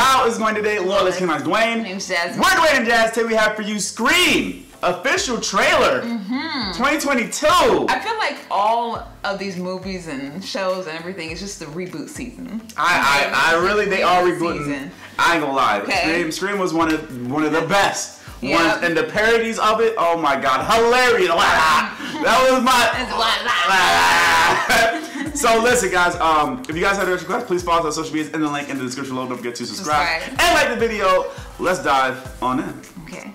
How is going today? Hello, let's my Dwayne. Name's Jazz. We're Dwayne and Jazz. Today we have for you Scream, official trailer, 2022. I feel like all of these movies and shows and everything is just the reboot season. They are rebooting. I ain't gonna lie. Okay. Scream was one of the best. Yep. And the parodies of it, oh my god, hilarious! That was my. So listen, guys. If you guys have any extra questions, please follow us on social medias in the link in the description below. Don't forget to subscribe and like the video. Let's dive on in. Okay.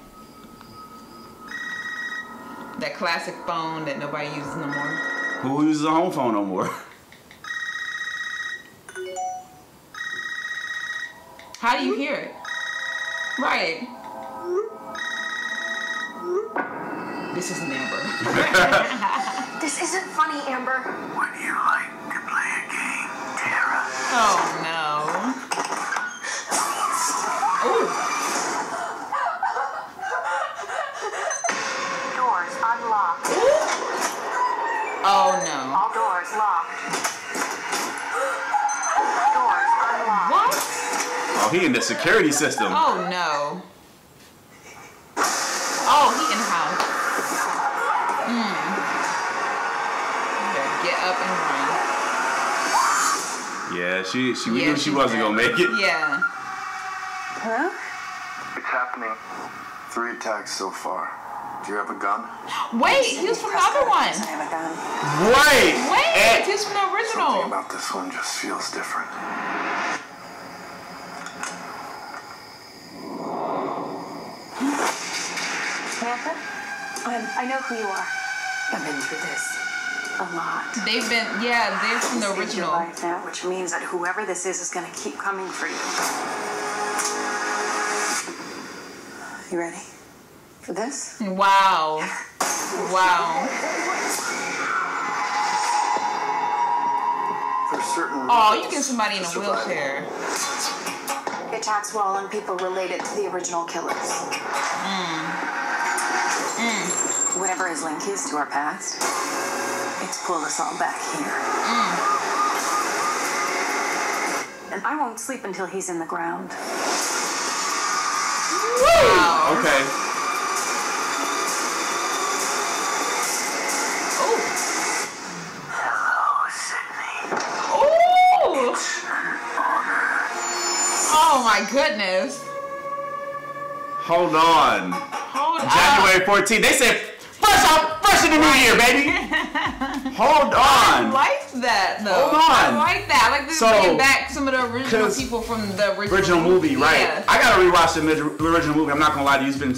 That classic phone that nobody uses no more. Who uses a home phone no more? How do you hear it? Right. This isn't Amber. This isn't funny, Amber. Would you like to play a game, Tara? Oh, no. Ooh. Doors unlocked. Oh, no. All doors locked. Doors unlocked. What? Oh, he in the security system. Oh, no. Oh, he in the house. Get up and run. Yeah, we knew she wasn't gonna make it. Yeah. Hello? It's happening. 3 attacks so far. Do you have a gun? Wait, he was from the other one. I have a gun. Wait, he was from the original. Something about this one just feels different. I know who you are. I've been through this a lot. They're from the original. Now, which means that whoever this is going to keep coming for you. You ready for this? Wow. Wow. There's certain. Oh, you get somebody in a wheelchair. It attacks while on people related to the original killers. Whatever his link is to our past, it's pulled us all back here. And I won't sleep until he's in the ground. Wow. Okay. Oh. Hello, Sidney. Oh. It's an honor. Oh my goodness. Hold on. January 14th. They said fresh in the new year, baby. Hold on. I like that though. Hold on. I like that. I like this bringing back some of the original people from the original movie, right? Yeah. I gotta rewatch the original movie. I'm not gonna lie to you. It's been a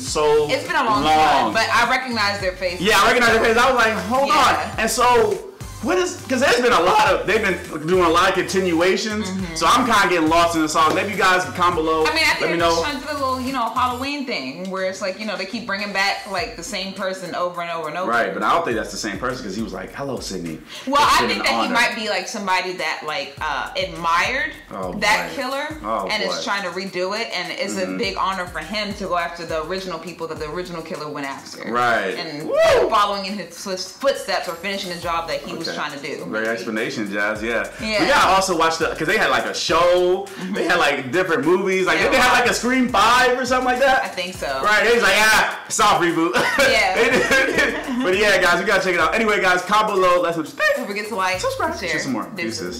long time, but I recognize their faces. Yeah, I recognize their faces. I was like, hold on. And so. Because there's been a lot of, they've been doing a lot of continuations, so I'm kind of getting lost in the song. Maybe you guys can comment below. I mean, I think they're just trying to do a little, Halloween thing, where it's like, they keep bringing back, like, the same person over and over and over. Right, but I don't think that's the same person, because he was like, hello, Sidney. Well, I think that he might be, like, somebody that, like, admired that killer, and is trying to redo it, and it's a big honor for him to go after the original people that the original killer went after. Right. And following in his footsteps, or finishing the job that he was trying to do. Great explanation, Jazz. Yeah. We gotta also watch because they had like a show. They had like different movies. Like they had like a Scream 5 or something like that. I think so. Right? They was like soft reboot. Yeah. But yeah, guys, we gotta check it out. Anyway, guys, comment below. Don't forget to like, subscribe, share some more. Deuces.